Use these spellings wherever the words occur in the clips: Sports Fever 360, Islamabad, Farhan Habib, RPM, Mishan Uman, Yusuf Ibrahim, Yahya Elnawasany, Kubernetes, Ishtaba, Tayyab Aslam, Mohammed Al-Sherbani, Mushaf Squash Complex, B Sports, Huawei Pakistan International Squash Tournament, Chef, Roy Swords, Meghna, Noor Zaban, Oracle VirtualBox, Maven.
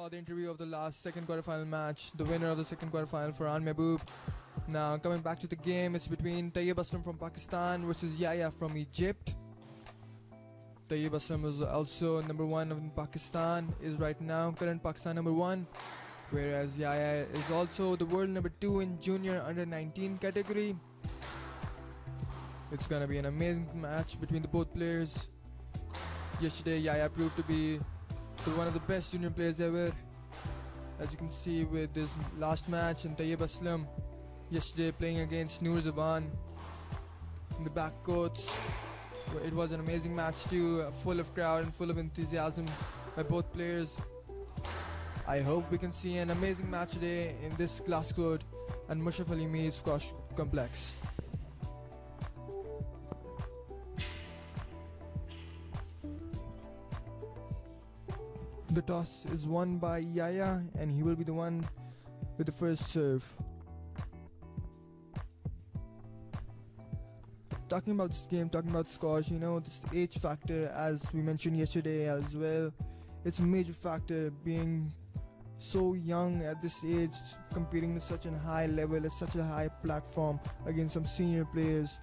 saw the interview of the last second quarterfinal match. The winner of the second quarterfinal, Farhan Habib. Now coming back to the game, it's between Tayyab Aslam from Pakistan versus Yahya from Egypt. Tayyab Aslam is also number one in Pakistan, is right now current Pakistan number one, whereas Yahya is also the world number two in junior under 19 category. It's gonna be an amazing match between the both players. Yesterday, Yahya proved to be one of the best junior players ever, as you can see with this last match, and Tayyab Aslam yesterday playing against Noor Zaban in the backcourts. It was an amazing match too, full of crowd and full of enthusiasm by both players. I hope we can see an amazing match today in this Glasgow and Mushaf Squash Complex. The toss is won by Yahya, and he will be the one with the first serve. Talking about this game, talking about squash, you know, this age factor, as we mentioned yesterday as well, it's a major factor. Being so young at this age, competing at such a high level, at such a high platform against some senior players,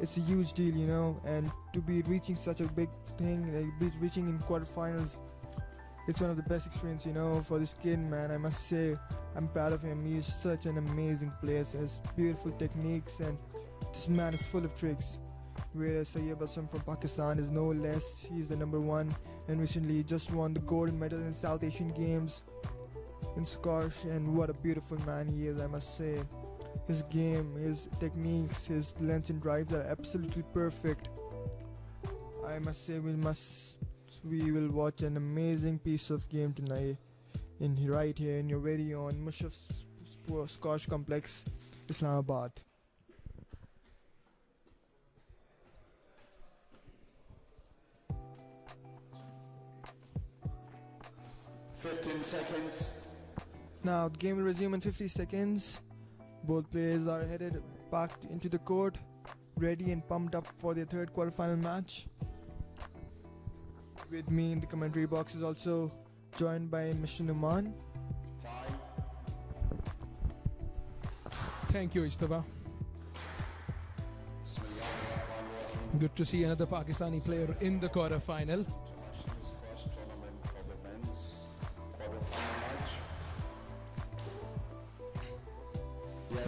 it's a huge deal, you know, and to be reaching such a big thing, like be reaching in quarterfinals, it's one of the best experience, you know, for this kid, man. I must say, I'm proud of him. He's such an amazing player. He has beautiful techniques, and this man is full of tricks. Whereas Tayyab Aslam from Pakistan is no less. He's the number one, and recently he just won the gold medal in South Asian Games in squash. And what a beautiful man he is, I must say. His game, his techniques, his lengths and drives are absolutely perfect. I must say, we will watch an amazing piece of game tonight right here in your very own Mushaf Squash Complex, Islamabad. Now the game will resume in 50 seconds. Both players are headed packed into the court, ready and pumped up for their third quarterfinal match. With me in the commentary box is also joined by Mishan Uman. Thank you, Ishtaba. Good to see another Pakistani player in the quarterfinal.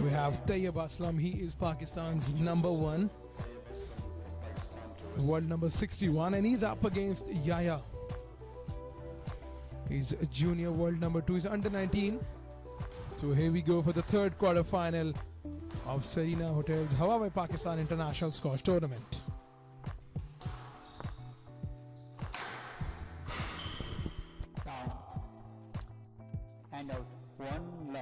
We have Tayyab Aslam. He is Pakistan's number one, world number 61, and he's up against Yahya. He's a junior, world number 2, he's under 19. So here we go for the third quarterfinal of Serena Hotel's Huawei Pakistan International Squash Tournament. And out. One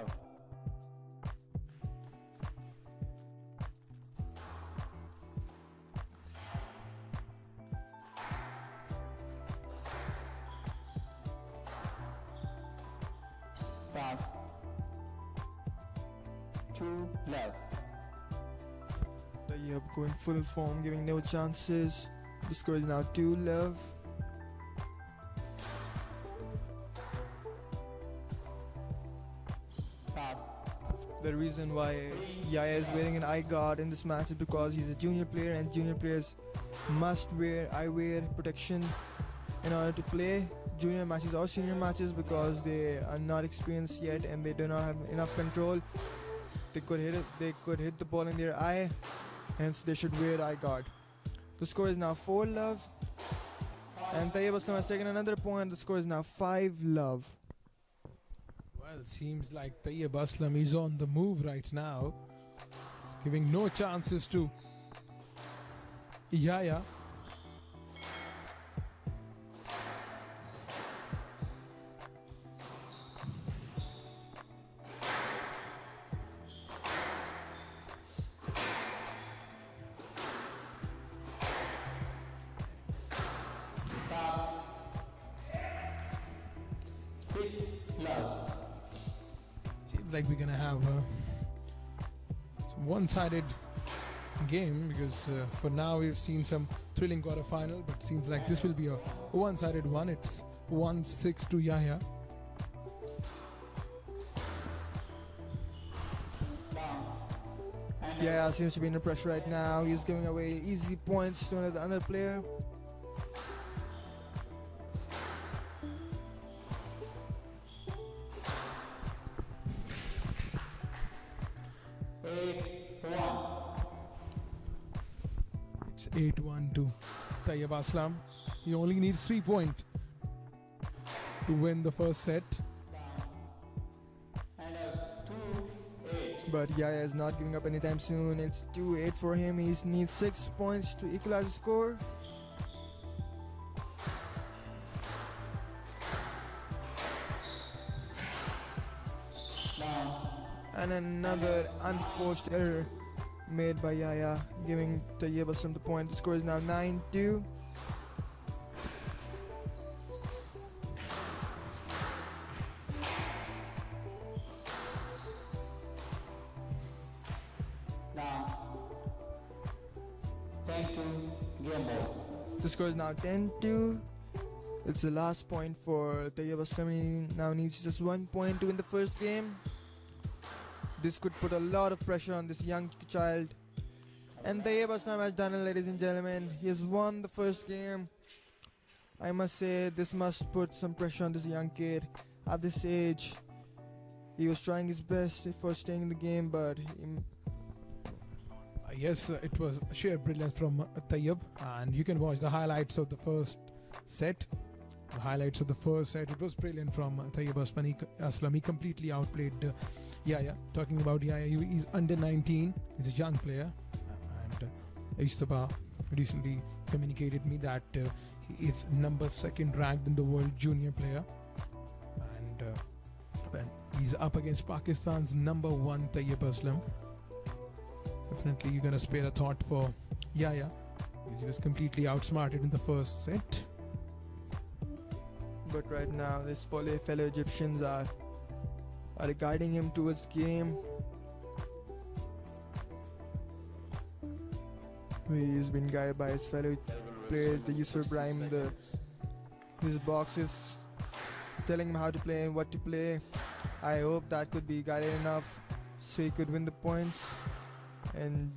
love. Tayyab going full form, giving no chances. The score is now 2-love. The reason why Yahya is wearing an eye guard in this match is because he's a junior player, and junior players must wear eyewear protection in order to play junior matches or senior matches, because they are not experienced yet and they do not have enough control. They could hit the ball in their eye, hence they should wear eye guard. The score is now 4-love, and Tayyab Aslam has taken another point. The score is now 5-love. Well, it seems like Tayyab Aslam is on the move right now, giving no chances to Yahya. Seems like we're gonna have a one-sided game, because for now we've seen some thrilling quarterfinal, but seems like this will be a one-sided one. It's 1-6 to Yahya. Yeah, seems to be under pressure right now. He's giving away easy points to another player. It's 8-1 to Tayyab Aslam. He only needs 3 points to win the first set. But Yahya is not giving up anytime soon. It's 2-8 for him. He needs 6 points to equalize the score. And another unforced error made by Yahya, giving Tayyab Aslam the point. The score is now 9-2. The score is now 10-2. It's the last point for Tayyab Aslam. He now needs just 1 point to win the first game. This could put a lot of pressure on this young child. And Tayyab Aslam has done it, ladies and gentlemen. He has won the first game. I must say, this must put some pressure on this young kid. At this age, he was trying his best for staying in the game, but yes, it was sheer brilliance from Tayyab, and you can watch the highlights of the first set. The highlights of the first set, it was brilliant from Tayyab Aslam. He completely outplayed Yahya. Talking about Yahya, he's under 19, he's a young player, and Ishtaba recently communicated me that he is number 2nd ranked in the world junior player, and he's up against Pakistan's number 1 Tayyab Aslam. Definitely, you're going to spare a thought for Yahya. He was completely outsmarted in the first set. But right now, his fellow Egyptians are guiding him towards the game. He's been guided by his fellow players, the Yusuf Ibrahim. His box is telling him how to play and what to play. I hope that could be guided enough so he could win the points and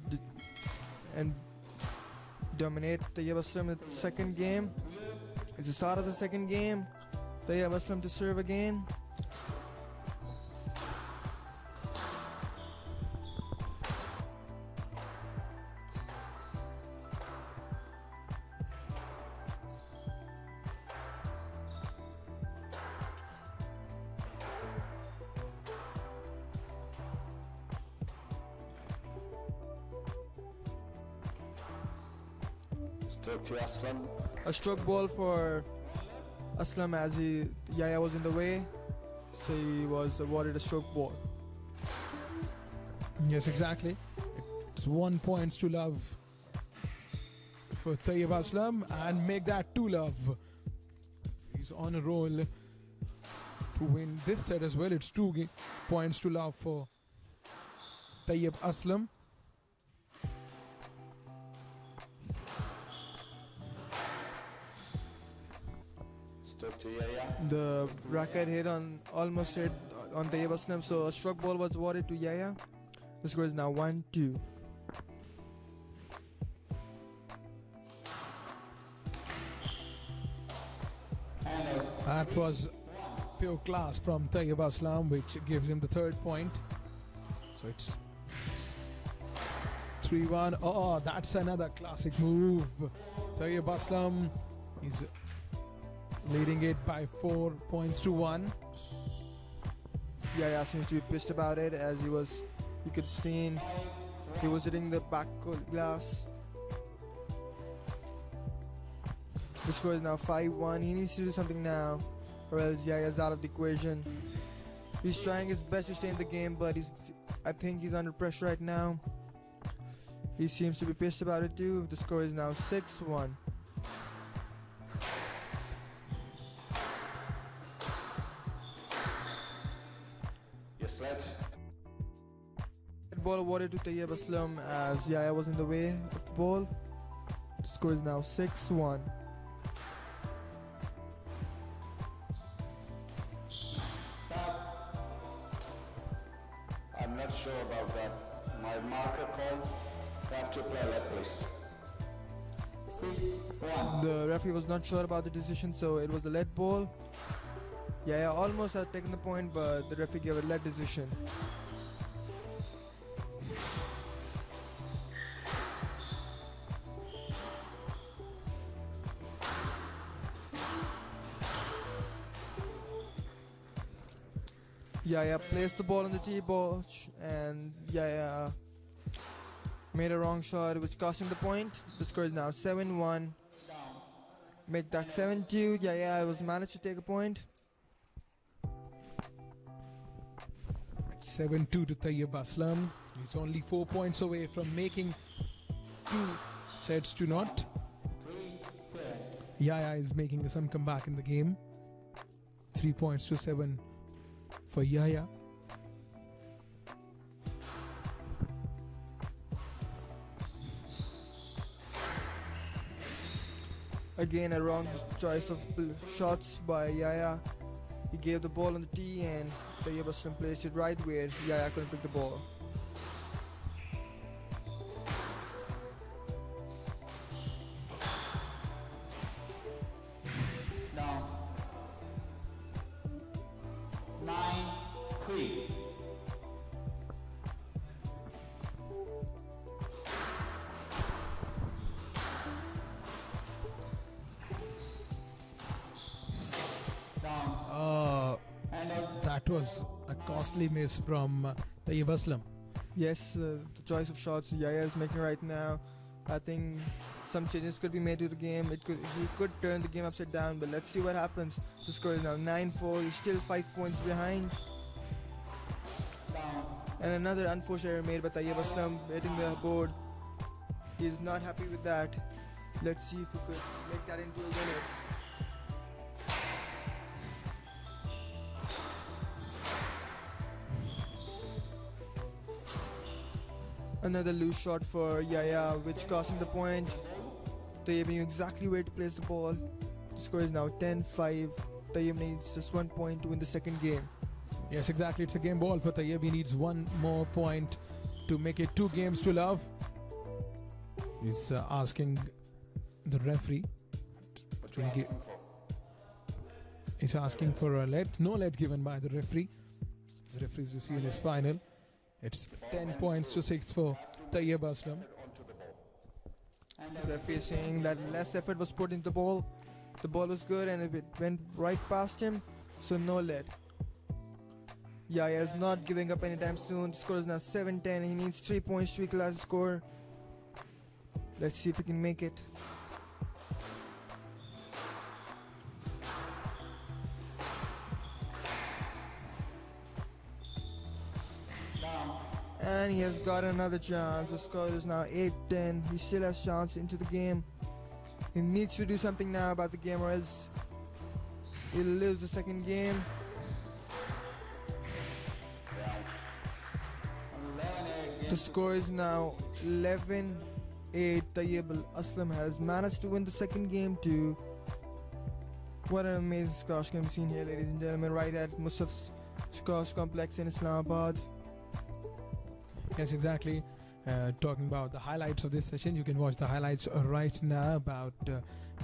dominate Tayyab Aslam in the second game. It's the start of the second game. Tayyab Aslam to serve again. A stroke ball for Aslam as Yahya was in the way, so he was awarded a stroke ball. Yes, exactly. It's 1 point to love for Tayyab Aslam, and make that 2-love. He's on a roll to win this set as well. It's 2 points to love for Tayyab Aslam. The racket hit on, almost hit on Tayyab Aslam, so a stroke ball was awarded to Yahya. The score is now 1-2. That was pure class from Tayyab Aslam, which gives him the 3rd point. So it's 3-1. Oh, that's another classic move. Tayyab Aslam is leading it by 4 points to 1. Yahya seems to be pissed about it, as you could see he was hitting the back glass. The score is now 5-1. He needs to do something now, or else Yahya is out of the equation. He's trying his best to stay in the game, but I think he's under pressure right now. He seems to be pissed about it too. The score is now 6-1. Ball awarded to Tayyab Aslam as Yahya was in the way of the ball. The score is now 6-1. I'm not sure about that. my marker call. Have to play that place. 6-1. The referee was not sure about the decision, so it was the lead ball. Yeah, almost had taken the point, but the referee gave a lead decision. Yahya placed the ball on the tee box and Yahya made a wrong shot which cost him the point. The score is now 7-1. Make that 7-2. Yahya was managed to take a point. 7-2 to Tayyab Aslam. He's only 4 points away from making 2 sets to naught. Yahya is making some comeback in the game. 3 points to 7. For Yahya. Again, a wrong choice of shots by Yahya. He gave the ball on the tee and Tayyab Aslam placed it right where Yahya couldn't pick the ball. 9-3. That was a costly miss from Tayyab Aslam. Yes, the choice of shots Yahya is making right now. I think some changes could be made to the game. He could turn the game upside down, but let's see what happens. The score is now 9-4. He's still 5 points behind. And another unfortunate error made by Tayyab Aslam, hitting the board. He's not happy with that. Let's see if we could make that into a winner. Another loose shot for Yahya, which cost him the point. Tayyab knew exactly where to place the ball. The score is now 10-5. Tayyab needs just 1 point to win the second game. Yes, exactly. It's a game ball for Tayyab. He needs 1 more point to make it 2 games to love. He's asking the referee. He's asking for a lead. No lead given by the referee. The referee's decision is final. It's 10 points to 6 for Tayyab Aslam. The referee is saying that less effort was put into the ball. The ball was good and it went right past him, so no lead. Yahya is not giving up anytime soon. The score is now 7-10. He needs 3 points to equalize the score. Let's see if he can make it. 9. And he has got another chance. The score is now 8-10. He still has chance into the game. He needs to do something now about the game or else he'll lose the second game. 11. The score is now 11-8. Tayyab Aslam has managed to win the second game too. What an amazing squash game we've seen here, ladies and gentlemen, right at Mushaf Squash Complex in Islamabad. Yes, exactly. Talking about the highlights of this session, you can watch the highlights right now about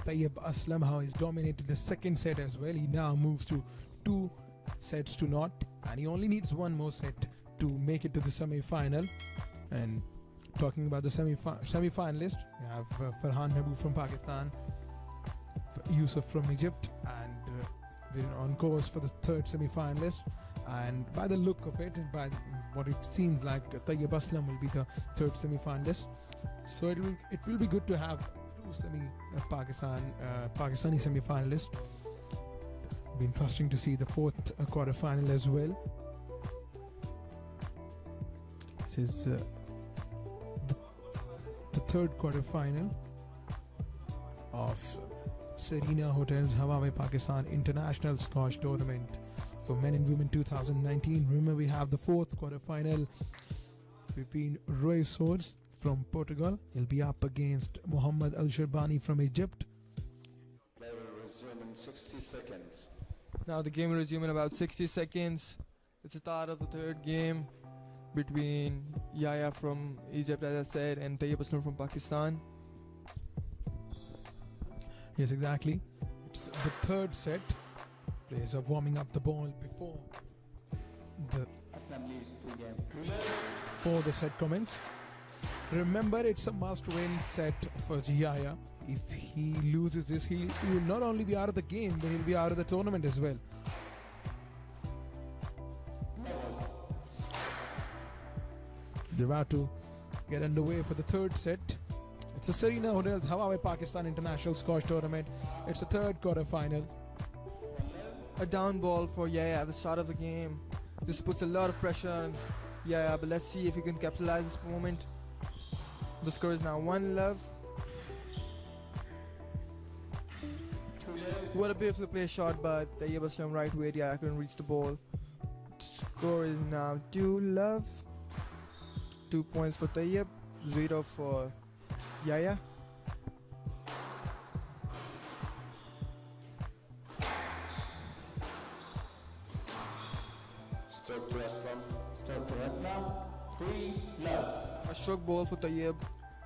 Tayyab Aslam, how he's dominated the second set as well. He now moves to 2 sets to naught and he only needs 1 more set to make it to the semi-final. And talking about the semi-finalists, you have Farhan Habib from Pakistan, Yusuf from Egypt, and we're on course for the third semi-finalist. And by the look of it, and by what it seems like, Tayyab Aslam will be the third semi-finalist. So it will be good to have 2 Pakistani semi-finalists. It'll be interesting to see the fourth quarter-final as well. This is the third quarter-final of Serena Hotels Huawei Pakistan International Squash Tournament for Men and Women 2019. Remember, we have the fourth quarterfinal between Roy Swords from Portugal. He'll be up against Mohammed Al-Sherbani from Egypt. Play will resume in 60 seconds. Now the game will resume in about 60 seconds. It's the start of the third game. between Yahya from Egypt, as I said, and Tayyab Aslam from Pakistan. Yes, exactly. It's the third set. Players are warming up the ball before the set commence. Remember, it's a must-win set for Yahya. If he loses this, he will not only be out of the game, but he'll be out of the tournament as well. They're about to get underway for the third set. It's a Serena Hotel's Huawei Pakistan International Squash Tournament. It's the third quarterfinal. A down ball for Yahya at the start of the game. This puts a lot of pressure on Yahya, but let's see if he can capitalize this moment. The score is now 1-love. What a beautiful play shot, but Tayyab Aslam right way. Yahya couldn't reach the ball. The score is now 2-love. 2 points for Tayyab, 0 for Yahya. Stop to Aslam. 3-love. A stroke ball for Tayyab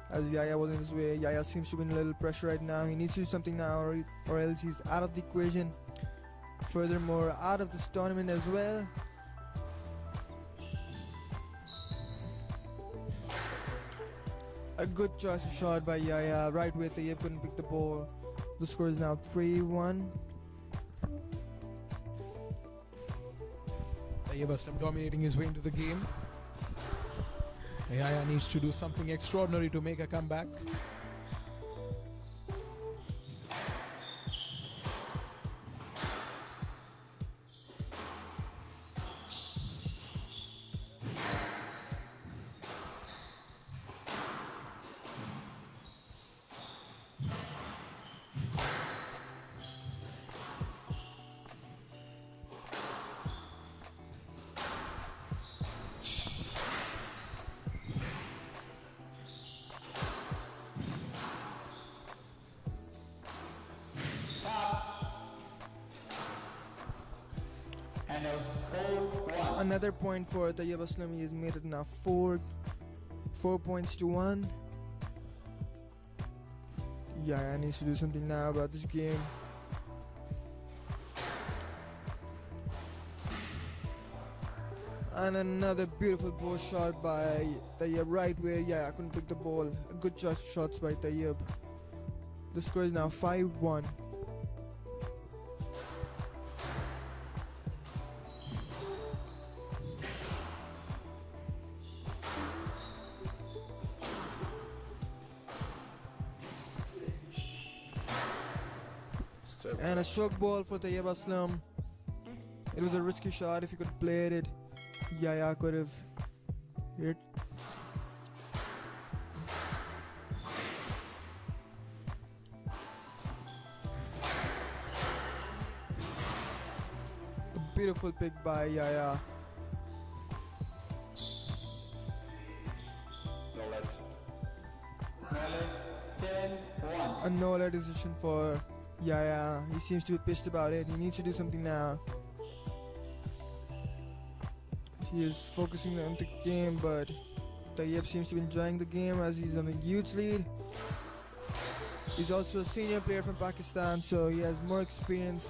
as Yahya was in his way. Yahya seems to be in a little pressure right now. He needs to do something now, or else he's out of the equation. Furthermore, out of this tournament as well. A good choice of shot by Yahya, right way Tayyab couldn't pick the ball. The score is now 3-1. Tayyab Aslam dominating his way into the game. Yahya needs to do something extraordinary to make a comeback. Another point for Tayyab Aslam. He has made it now 4 points to 1. Yahya needs to do something now about this game. And another beautiful ball shot by Tayyab, right where Yahya couldn't pick the ball. A good choice of shots by Tayyab. The score is now 5-1. And a stroke ball for Tayyab Aslam. It was a risky shot. If he could have played it, Yahya could have hit. A beautiful pick by Yahya. A no-let decision for Yahya. He seems to be pissed about it. He needs to do something now. He is focusing on the game, but Tayyab seems to be enjoying the game as he's on a huge lead. He's also a senior player from Pakistan, so he has more experience,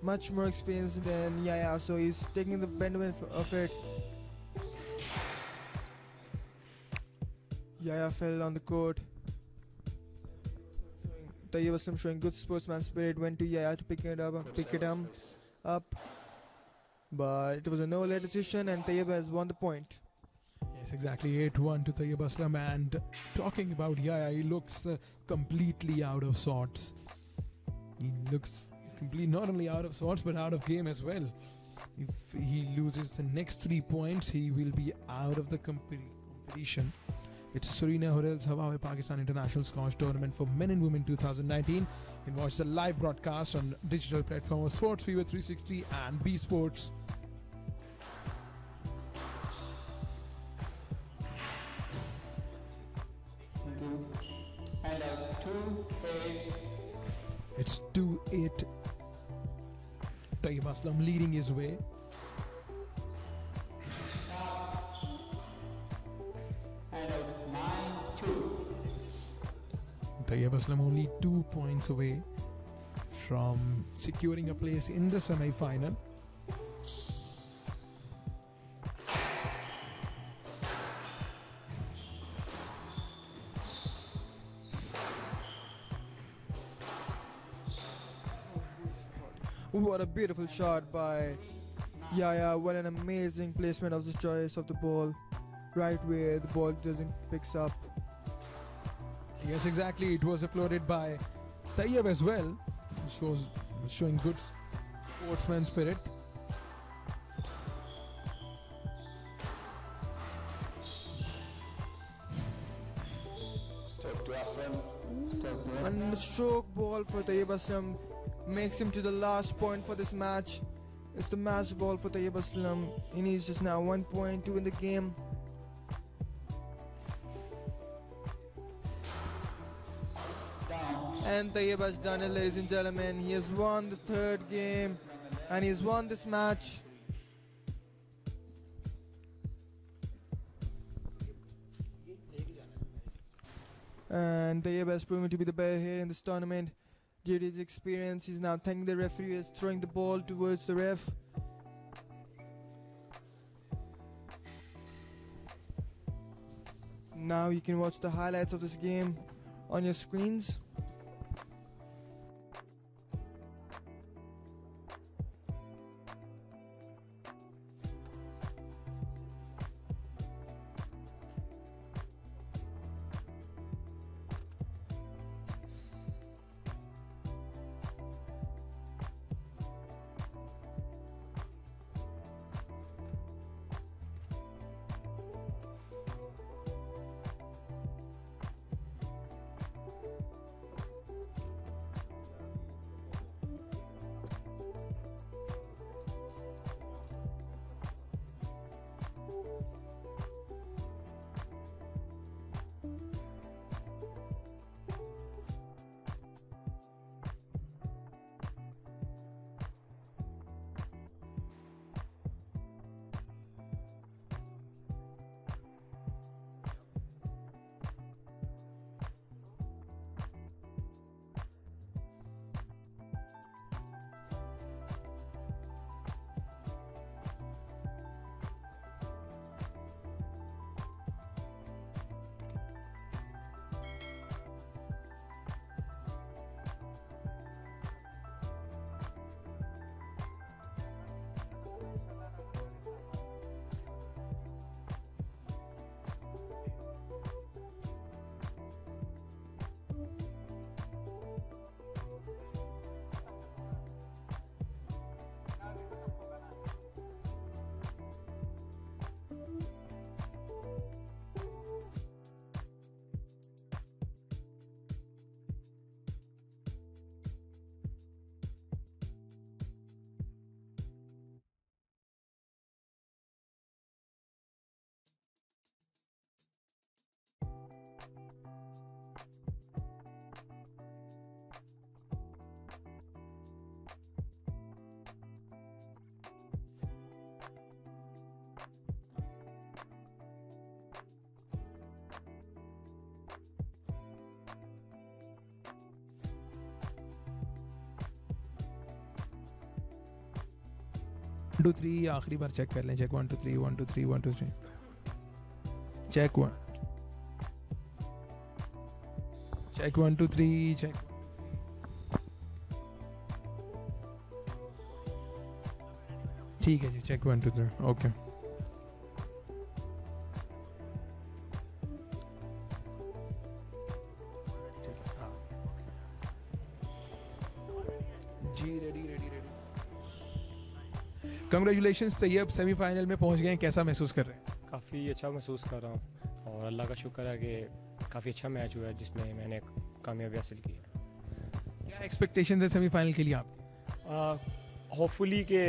much more experience than Yahya, so he's taking the benefit of it. Yahya fell on the court. Tayyab Aslam showing good sportsman spirit, went to Yahya to pick it up, but it was a no-let decision and Tayyab has won the point. Yes, exactly, 8-1 to Tayyab Aslam. And talking about Yahya, he looks completely out of sorts. He looks completely not only out of sorts but out of game as well. If he loses the next 3 points, he will be out of the competition. It's Serena Hotel's Huawei Pakistan International Squash Tournament for Men and Women 2019. You can watch the live broadcast on digital platform of Sports Fever 360 and B Sports. And a 2-8. It's 2-8. Tayyab Aslam leading his way. handle 9-2. Tayyab Aslam only 2 points away from securing a place in the semi-final. What a beautiful shot by Yahya. What an amazing placement of the choice of the ball, right where the ball doesn't picks up. Yes, exactly. It was applauded by Tayyab as well, which was showing good sportsman spirit. Step to Aslam. Step to Aslam. And the stroke ball for Tayyab Aslam makes him to the last point for this match. It's the match ball for Tayyab Aslam. He needs just now 1 point, 2 in the game. And Tayyab has done it, ladies and gentlemen. He has won the third game and he has won this match. And Tayyab has proven to be the best here in this tournament. Due to his experience, he's now thanking the referee as throwing the ball towards the ref. Now you can watch the highlights of this game on your screens. Two three आखिरी बार check कर लें. Check 1 2 3 1 2 3 1 2 3 check 1 check 1 2 3 check. ठीक है जी. Check 1 2 3 okay. जी ready ready ready. Congratulations Tayyab, semifinal में पहुंच गए हैं. कैसा महसूस कर रहे हैं? काफ़ी अच्छा महसूस कर रहा हूं और अल्लाह का शुक्र है कि काफ़ी अच्छा मैच हुआ है जिसमें मैंने कामयाबी हासिल की है. क्या एक्सपेक्टेशंस है सेमीफाइनल के लिए आपकी? होपफुली के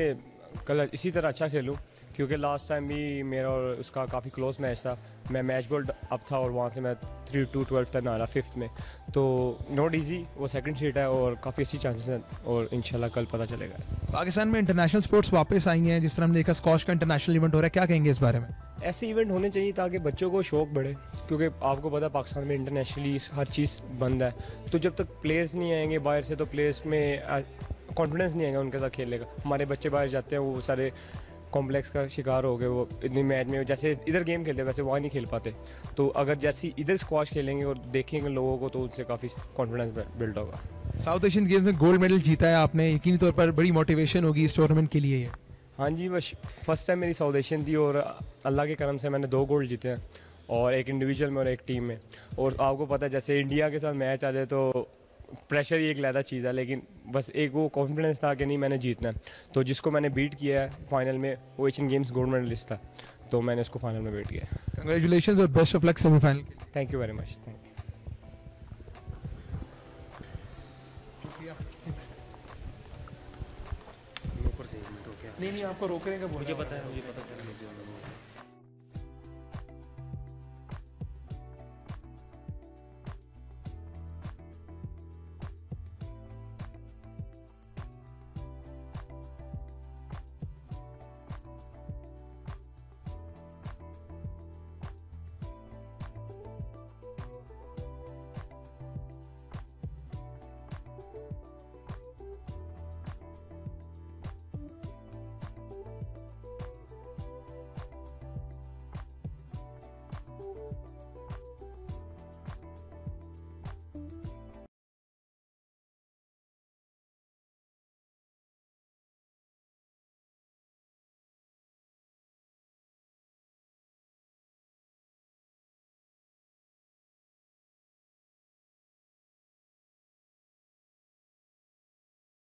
कल इसी तरह अच्छा खेलूँ, क्योंकि लास्ट टाइम भी मेरा और उसका काफ़ी क्लोज मैच था। मैं मैच बॉल अप था और वहाँ से मैं 3-2 12 तक आ रहा फिफ्थ में, तो नॉट इजी। वो सेकंड सीट है और काफ़ी अच्छी चांसेस हैं और इंशाल्लाह कल पता चलेगा। पाकिस्तान में इंटरनेशनल स्पोर्ट्स वापस आई हैं, जिस तरह हमने देखा स्कॉश का इंटरनेशनल इवेंट हो रहा है, क्या कहेंगे इस बारे में? ऐसे इवेंट होने चाहिए ताकि बच्चों को शौक बढ़े, क्योंकि आपको पता है पाकिस्तान में इंटरनेशनली हर चीज़ बंद है, तो जब तक प्लेयर्स नहीं आएंगे बाहर से तो प्लेयर्स में कॉन्फिडेंस नहीं आएगा उनके साथ खेलने का। हमारे बच्चे बाहर जाते हैं, वो सारे कॉम्प्लेक्स का शिकार हो गए, वो इतनी मैच में जैसे इधर गेम खेलते हैं वैसे वहाँ नहीं खेल पाते। तो अगर जैसे इधर स्क्वाश खेलेंगे और देखेंगे लोगों को, तो उनसे काफ़ी कॉन्फिडेंस बिल्ड होगा। साउथ एशियन गेम्स में गोल्ड मेडल जीता है आपने, यकीनी तौर पर बड़ी मोटिवेशन होगी इस टूर्नामेंट के लिए। हाँ जी, बस फर्स्ट टाइम मेरी साउथ एशियन थी और अल्लाह के करम से मैंने 2 गोल्ड जीते हैं, और एक इंडिविजुअल में और एक टीम में। और आपको पता है जैसे इंडिया के साथ मैच आ जाए तो प्रेशर ही एक लहदा चीज़ है, लेकिन बस एक वो कॉन्फिडेंस था कि नहीं मैंने जीतना है। तो जिसको मैंने बीट किया है फाइनल में, वो एशियन गेम्स गोल्ड मेडलिस्ट था, तो मैंने उसको फाइनल में बीट किया। कंग्रेचुलेशंस और best of luck semifinal. Thank you very much. Thank you. नहीं आपको रोक रहे हैं, मुझे पता है, मुझे पता चला।